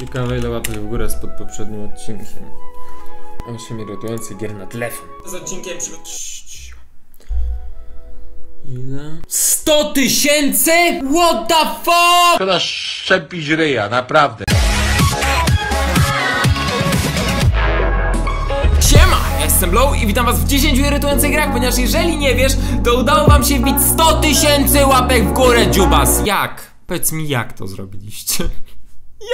Ciekawe ile łapek w górę spod poprzednim odcinkiem. 8 irytujących gier na telefon. Z odcinkiem przy... Ile? 100 000?! What the fuck?! Trzeba szczepić ryja, naprawdę. Jestem Blow i witam was w 10 irytujących grach, ponieważ jeżeli nie wiesz, to udało wam się wbić 100 000 łapek w górę, dziubas. Jak? Powiedz mi, jak to zrobiliście?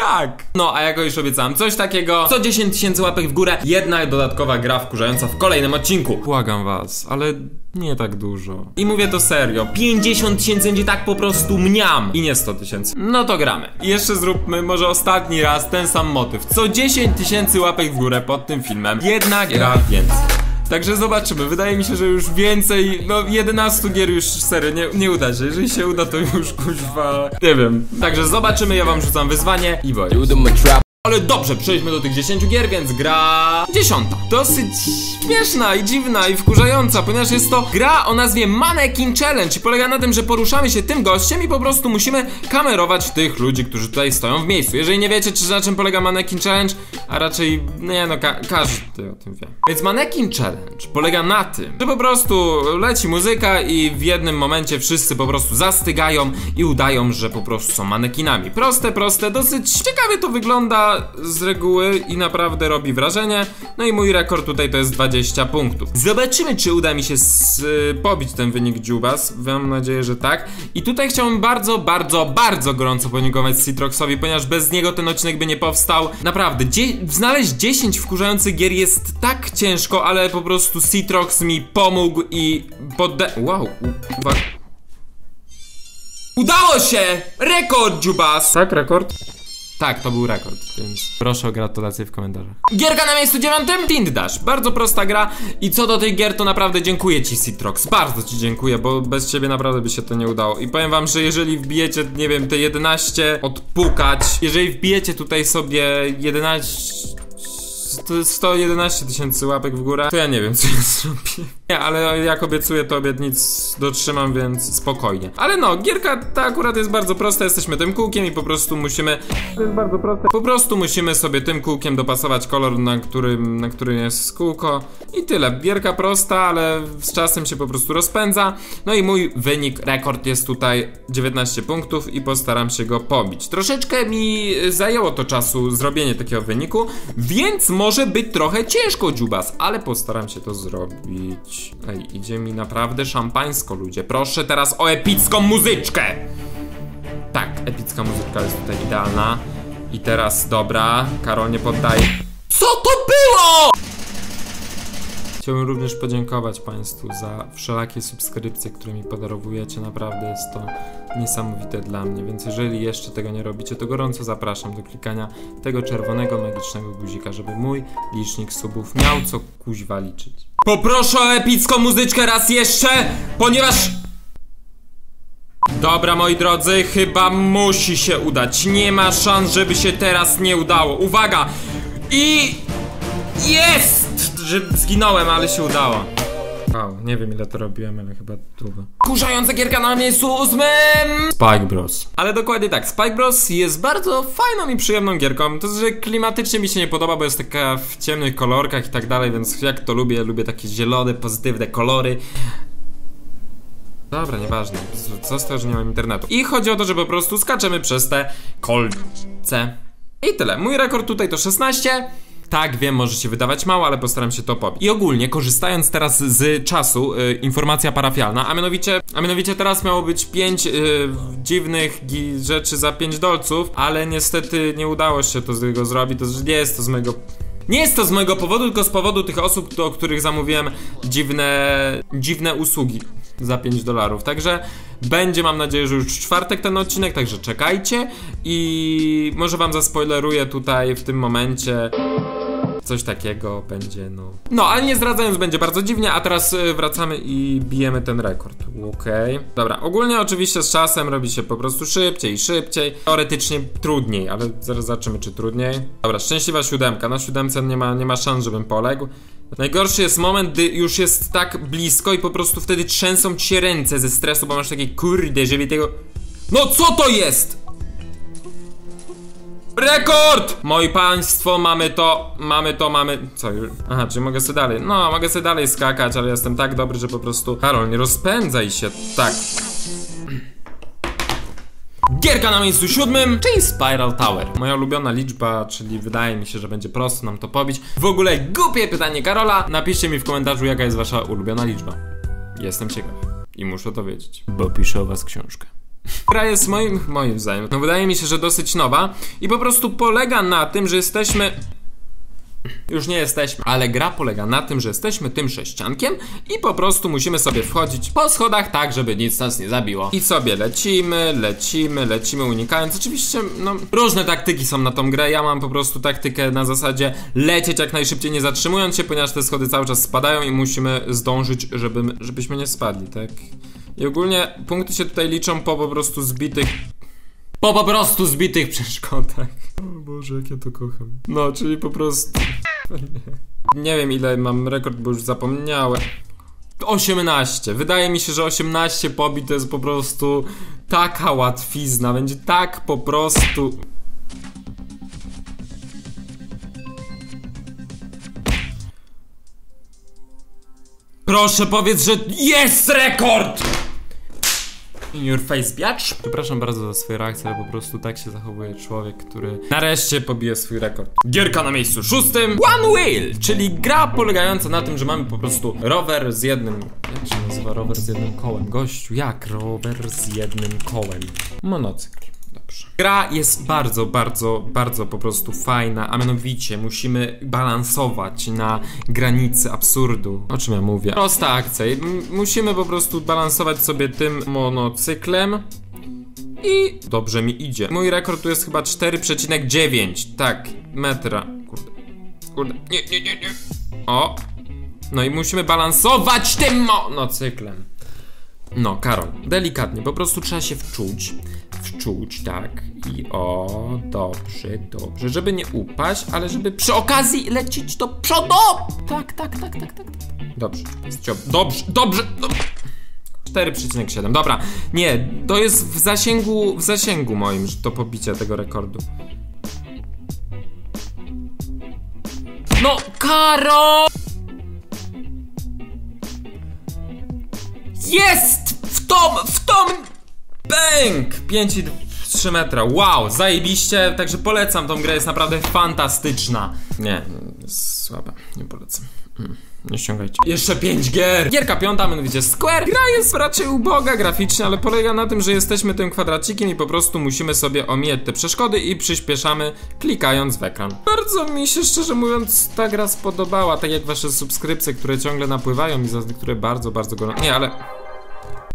Jak? No, a jako już obiecałem, coś takiego, 110 000 łapek w górę, jedna dodatkowa gra wkurzająca w kolejnym odcinku. Błagam was, ale nie tak dużo. I mówię to serio, 50 000 będzie tak po prostu mniam. I nie 100 000. No to gramy. I jeszcze zróbmy może ostatni raz ten sam motyw. Co 10 000 łapek w górę pod tym filmem, jedna gra więcej. Także zobaczymy, wydaje mi się, że już więcej, no 11 gier już serio, nie uda się, jeżeli się uda to już kuźwa, nie wiem. Także zobaczymy, ja wam rzucam wyzwanie i boję. Ale dobrze, przejdźmy do tych 10 gier, więc gra... 10. Dosyć śmieszna i dziwna i wkurzająca, ponieważ jest to gra o nazwie Mannequin Challenge. Polega na tym, że poruszamy się tym gościem i po prostu musimy kamerować tych ludzi, którzy tutaj stoją w miejscu. Jeżeli nie wiecie, czy na czym polega Mannequin Challenge, a raczej... nie no, każdy o tym wie. Więc Mannequin Challenge polega na tym, że po prostu leci muzyka i w jednym momencie wszyscy po prostu zastygają i udają, że po prostu są manekinami. Proste, dosyć ciekawie to wygląda z reguły i naprawdę robi wrażenie. No i mój rekord tutaj to jest 20 punktów. Zobaczymy, czy uda mi się pobić ten wynik dziubas. Mam nadzieję, że tak. I tutaj chciałbym bardzo gorąco podziękować Citroxowi, ponieważ bez niego ten odcinek by nie powstał. Naprawdę, znaleźć 10 wkurzających gier jest tak ciężko, ale po prostu Citrox mi pomógł i wow, udało się! Rekord dziubas! Tak, rekord? Tak, to był rekord, więc proszę o gratulacje w komentarzach. Gierka na miejscu 9, Tint Dash. Bardzo prosta gra i co do tych gier to naprawdę dziękuję ci, Citrox. Bardzo ci dziękuję, bo bez ciebie naprawdę by się to nie udało. I powiem wam, że jeżeli wbijecie, nie wiem, te 11 odpukać, jeżeli wbijecie tutaj sobie 11... to jest 111 000 łapek w górę, to ja nie wiem, co ja zrobię. Nie, ale jak obiecuję, to obietnic dotrzymam, więc spokojnie. Ale no, gierka ta akurat jest bardzo prosta. Jesteśmy tym kółkiem i po prostu musimy... To jest bardzo proste. Po prostu musimy sobie tym kółkiem dopasować kolor, na którym jest kółko. I tyle, gierka prosta, ale z czasem się po prostu rozpędza. No i mój wynik, rekord jest tutaj 19 punktów i postaram się go pobić. Troszeczkę mi zajęło to czasu zrobienie takiego wyniku, więc może być trochę ciężko dziubas, ale postaram się to zrobić. Ej, idzie mi naprawdę szampańsko, ludzie. Proszę teraz o epicką muzyczkę. Tak, epicka muzyczka jest tutaj idealna. I teraz, dobra, Karol nie poddaj. Co to było?! Chciałbym również podziękować państwu za wszelakie subskrypcje, które mi podarowujecie. Naprawdę jest to niesamowite dla mnie, więc jeżeli jeszcze tego nie robicie, to gorąco zapraszam do klikania tego czerwonego magicznego guzika, żeby mój licznik subów miał co kuźwa liczyć. Poproszę o epicką muzyczkę raz jeszcze, ponieważ... Dobra, moi drodzy, chyba musi się udać. Nie ma szans, żeby się teraz nie udało. Uwaga! I... jest! Że zginąłem, ale się udało. Wow, nie wiem ile to robiłem, ale chyba długo. Kurzająca gierka na miejscu 8! Spike Bros. Ale dokładnie tak, Spike Bros jest bardzo fajną i przyjemną gierką. To, że klimatycznie mi się nie podoba, bo jest taka w ciemnych kolorkach i tak dalej, więc jak to lubię, lubię takie zielone, pozytywne kolory. Dobra, nieważne, co z tego, że nie mam internetu. I chodzi o to, że po prostu skaczemy przez te kolce. I tyle, mój rekord tutaj to 16. Tak, wiem, może się wydawać mało, ale postaram się to pobić. I ogólnie, korzystając teraz z czasu, informacja parafialna, a mianowicie teraz miało być 5 dziwnych rzeczy za 5 dolców, ale niestety nie udało się to z tego zrobić, to nie jest to z mojego powodu, tylko z powodu tych osób, o których zamówiłem dziwne usługi za 5 dolarów. Także będzie, mam nadzieję, że już w czwartek ten odcinek, także czekajcie i może wam zaspoileruję tutaj w tym momencie. Coś takiego będzie, no... No, ale nie zdradzając, będzie bardzo dziwnie, a teraz wracamy i bijemy ten rekord. Okej. Dobra, ogólnie oczywiście z czasem robi się po prostu szybciej i szybciej. Teoretycznie trudniej, ale zaraz zobaczymy, czy trudniej. Dobra, szczęśliwa 7. Na 7 nie ma szans, żebym poległ. Najgorszy jest moment, gdy już jest tak blisko i po prostu wtedy trzęsą ci się ręce ze stresu, bo masz takie kurde, żeby tego... No co to jest?! Rekord! Moi państwo, mamy to. Co już? Aha, czyli mogę sobie dalej. No, mogę sobie dalej skakać, ale jestem tak dobry, że po prostu. Karol, nie rozpędzaj się. Tak. Gierka na miejscu 7, czyli Spiral Tower. Moja ulubiona liczba, czyli wydaje mi się, że będzie prosto nam to pobić. W ogóle głupie pytanie Karola. Napiszcie mi w komentarzu, jaka jest wasza ulubiona liczba. Jestem ciekaw i muszę to wiedzieć, bo piszę o was książkę. Gra jest moim zdaniem, no wydaje mi się, że dosyć nowa i po prostu polega na tym, że jesteśmy... Już nie jesteśmy, ale gra polega na tym, że jesteśmy tym sześciankiem i po prostu musimy sobie wchodzić po schodach tak, żeby nic nas nie zabiło. I sobie lecimy, unikając. Oczywiście, no, różne taktyki są na tą grę. Ja mam po prostu taktykę na zasadzie lecieć jak najszybciej, nie zatrzymując się, ponieważ te schody cały czas spadają i musimy zdążyć, żebyśmy nie spadli, tak? I ogólnie punkty się tutaj liczą po prostu zbitych przeszkodach. O Boże, jak ja to kocham. No, czyli po prostu... Nie wiem, ile mam rekord, bo już zapomniałem. 18. Wydaje mi się, że 18 pobić to jest po prostu taka łatwizna. Będzie tak po prostu... Proszę, powiedz, że jest rekord! In your face, biatch. Przepraszam bardzo za swoje reakcje, ale po prostu tak się zachowuje człowiek, który nareszcie pobije swój rekord. Gierka na miejscu 6. One Wheel, czyli gra polegająca na tym, że mamy po prostu rower z jednym... Jak się nazywa rower z jednym kołem? Gościu, jak rower z jednym kołem? Monocykl. Gra jest bardzo po prostu fajna, a mianowicie musimy balansować na granicy absurdu. O czym ja mówię? Prosta akcja. Musimy po prostu balansować sobie tym monocyklem i dobrze mi idzie. Mój rekord tu jest chyba 4,9, tak, metra. Kurde, nie. O, no i musimy balansować tym monocyklem. No, Karol, delikatnie, po prostu trzeba się wczuć, tak, i o, dobrze, żeby nie upaść, ale żeby przy okazji lecieć do przodu! Tak. Dobrze. 4,7, dobra, nie, to jest w zasięgu moim, że to pobicie tego rekordu. No, Karol! Jest! W tom! Bęk! 5,3 metra, wow, zajebiście, także polecam tą grę, jest naprawdę fantastyczna. Nie, jest słaba, nie polecam. Nie ściągajcie. Jeszcze 5 gier! Gierka 5, mianowicie Square. Gra jest raczej uboga graficznie, ale polega na tym, że jesteśmy tym kwadracikiem i po prostu musimy sobie omijać te przeszkody i przyspieszamy, klikając w ekran. Bardzo mi się, szczerze mówiąc, ta gra spodobała, tak jak wasze subskrypcje, które ciągle napływają i za które bardzo gorąco... Nie, ale...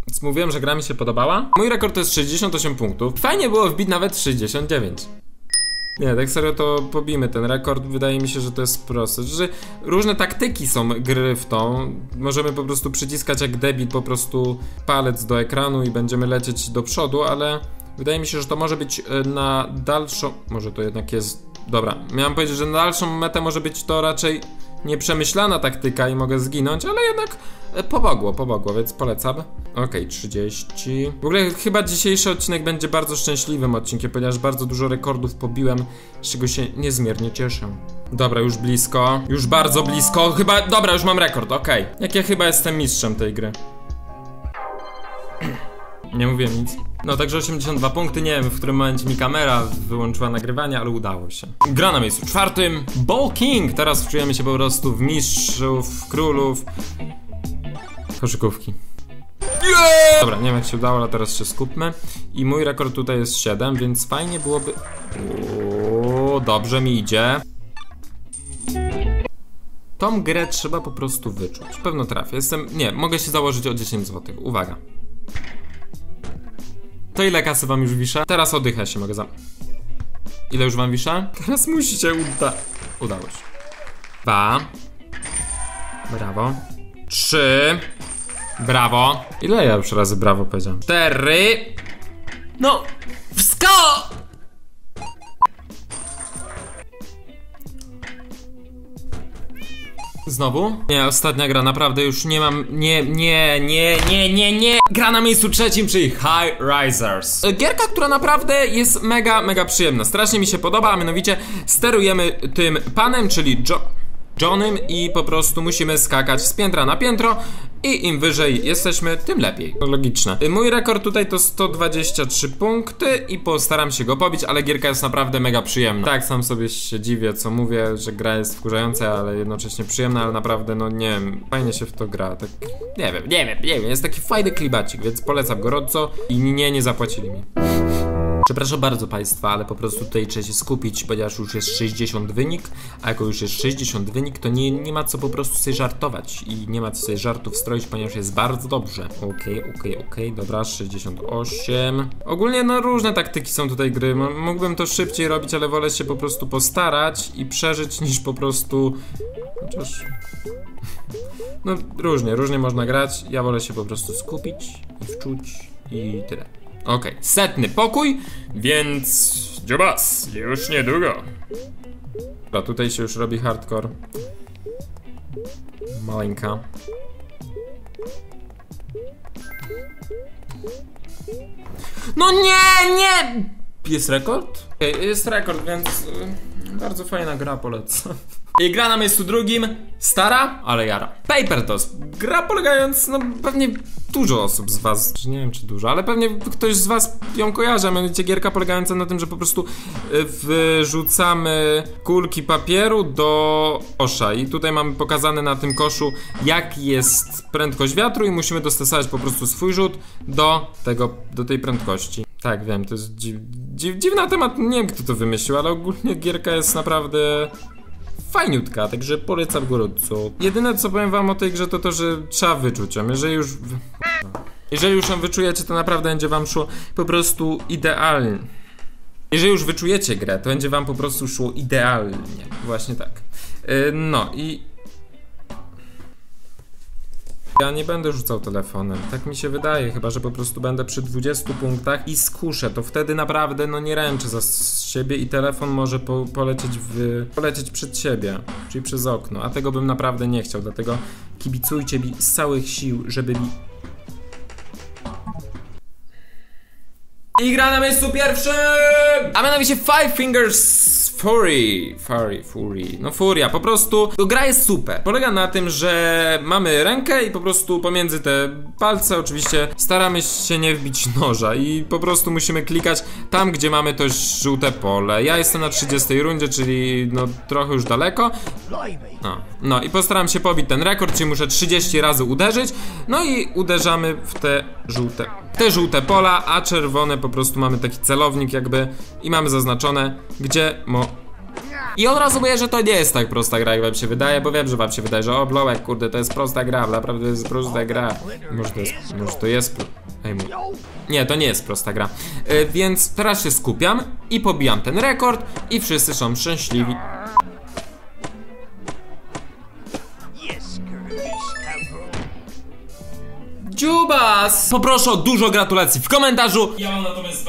Więc mówiłem, że gra mi się podobała. Mój rekord to jest 68 punktów. Fajnie było wbić nawet 69. Nie, tak serio to pobijmy ten rekord, wydaje mi się, że to jest proste, że różne taktyki są gry w tą, możemy po prostu przyciskać jak debil po prostu palec do ekranu i będziemy lecieć do przodu, ale wydaje mi się, że to może być na dalszą, może to jednak jest, dobra, miałem powiedzieć, że na dalszą metę może być to raczej nieprzemyślana taktyka i mogę zginąć, ale jednak pomogło, więc polecam. Okej, 30. W ogóle chyba dzisiejszy odcinek będzie bardzo szczęśliwym odcinkiem, ponieważ bardzo dużo rekordów pobiłem, z czego się niezmiernie cieszę. Dobra, już blisko, już bardzo blisko, chyba, dobra, już mam rekord, okej. Jak ja chyba jestem mistrzem tej gry. Nie mówię nic. No także 82 punkty, nie wiem w którym momencie mi kamera wyłączyła nagrywanie, ale udało się. Gra na miejscu 4. Ball King. Teraz czujemy się po prostu w mistrzów, królów koszykówki. Yeah! Dobra, nie wiem jak się udało, ale teraz się skupmy. I mój rekord tutaj jest 7, więc fajnie byłoby... Uuu, dobrze mi idzie. Tą grę trzeba po prostu wyczuć. Pewno trafię, jestem... Nie, mogę się założyć o 10 zł, uwaga. To ile kasy wam już wiszę? Teraz oddychę się, mogę za... Ile już wam wiszę? Teraz musicie udało się. 2. Brawo. 3. Brawo. Ile ja już razy brawo powiedziałem? 4. No, wsko! Znowu? Nie, ostatnia gra, naprawdę już nie mam... Nie. Gra na miejscu trzecim, czyli High Risers. Gierka, która naprawdę jest mega przyjemna. Strasznie mi się podoba, a mianowicie sterujemy tym panem, czyli Johnem i po prostu musimy skakać z piętra na piętro i im wyżej jesteśmy, tym lepiej. Logiczne. Mój rekord tutaj to 123 punkty i postaram się go pobić, ale gierka jest naprawdę mega przyjemna. Tak, sam sobie się dziwię, co mówię, że gra jest wkurzająca, ale jednocześnie przyjemna, ale naprawdę, no nie wiem, fajnie się w to gra, tak nie wiem, jest taki fajny klibacik, więc polecam gorąco i nie zapłacili mi. Przepraszam bardzo Państwa, ale po prostu tutaj trzeba się skupić, ponieważ już jest 60 wynik, a jako już jest 60 wynik, to nie ma co po prostu sobie żartować i nie ma co sobie żartów stroić, ponieważ jest bardzo dobrze. Okej, dobra, 68. Ogólnie no różne taktyki są tutaj gry, mógłbym to szybciej robić, ale wolę się po prostu postarać i przeżyć niż po prostu... Chociaż... No różnie można grać, ja wolę się po prostu skupić i wczuć i tyle. Okej, setny pokój, więc dziobas, już niedługo. Dobra, tutaj się już robi hardcore. Maleńka. No nie! Jest rekord? Okej, jest rekord, więc bardzo fajna gra, polecam. I gra na miejscu drugim, stara, ale jara. Paper Toast. Gra polegając, no pewnie dużo osób z was, nie wiem czy dużo, ale pewnie ktoś z was ją kojarzy, a mianowicie gierka polegająca na tym, że po prostu wyrzucamy kulki papieru do kosza i tutaj mamy pokazane na tym koszu, jak jest prędkość wiatru i musimy dostosować po prostu swój rzut do tej prędkości. Tak, wiem, to jest dziwny temat, nie wiem kto to wymyślił, ale ogólnie gierka jest naprawdę... fajniutka, także polecam gorąco. Jedyne co powiem wam o tej grze to to, że trzeba wyczuć ją, jeżeli już ją wyczujecie, to naprawdę będzie wam szło po prostu idealnie. Jeżeli już wyczujecie grę, to będzie wam po prostu szło idealnie. Właśnie tak. No i... Ja nie będę rzucał telefonem, tak mi się wydaje, chyba że po prostu będę przy 20 punktach i skuszę, to wtedy naprawdę no nie ręczę za siebie i telefon może polecieć przed siebie, czyli przez okno, a tego bym naprawdę nie chciał, dlatego kibicujcie mi z całych sił, żeby mi... I gra na miejscu pierwszym! A mianowicie Five Fingers... Furia, po prostu gra jest super. Polega na tym, że mamy rękę i po prostu pomiędzy te palce oczywiście staramy się nie wbić noża i po prostu musimy klikać tam, gdzie mamy to żółte pole. Ja jestem na 30 rundzie, czyli no trochę już daleko. No i postaram się pobić ten rekord, czyli muszę 30 razy uderzyć. No i uderzamy w te żółte pola, a czerwone po prostu mamy taki celownik jakby i mamy zaznaczone, gdzie I od razu mówię, że to nie jest tak prosta gra, jak wam się wydaje, bo wiem, że wam się wydaje, że o Blowek, kurde, to jest prosta gra, naprawdę to jest prosta gra. Może to jest... Ej, nie, to nie jest prosta gra. Więc teraz się skupiam i pobijam ten rekord i wszyscy są szczęśliwi. Dziubas! Poproszę o dużo gratulacji w komentarzu. Ja wam natomiast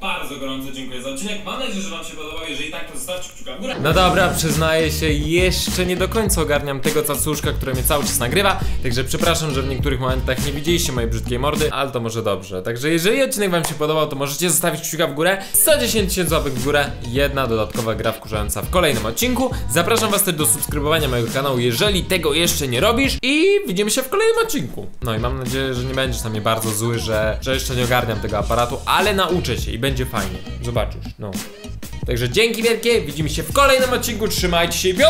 bardzo gorąco dziękuję za odcinek. Mam nadzieję, że wam się podobał. Jeżeli tak, to zostawcie kciuka w górę. No dobra, przyznaję się, jeszcze nie do końca ogarniam tego cacuszka, które mnie cały czas nagrywa. Także przepraszam, że w niektórych momentach nie widzieliście mojej brzydkiej mordy, ale to może dobrze. Także jeżeli odcinek wam się podobał, to możecie zostawić kciuka w górę. 110 tysięcy łapek w górę. Jedna dodatkowa gra wkurzająca w kolejnym odcinku. Zapraszam was też do subskrybowania mojego kanału, jeżeli tego jeszcze nie robisz. I widzimy się w kolejnym odcinku. No i mam nadzieję, że nie będziesz na mnie bardzo zły, że jeszcze nie ogarniam tego aparatu, ale nauczę się i będzie fajnie. Zobaczysz, no. Także dzięki wielkie, widzimy się w kolejnym odcinku, trzymajcie się, bio!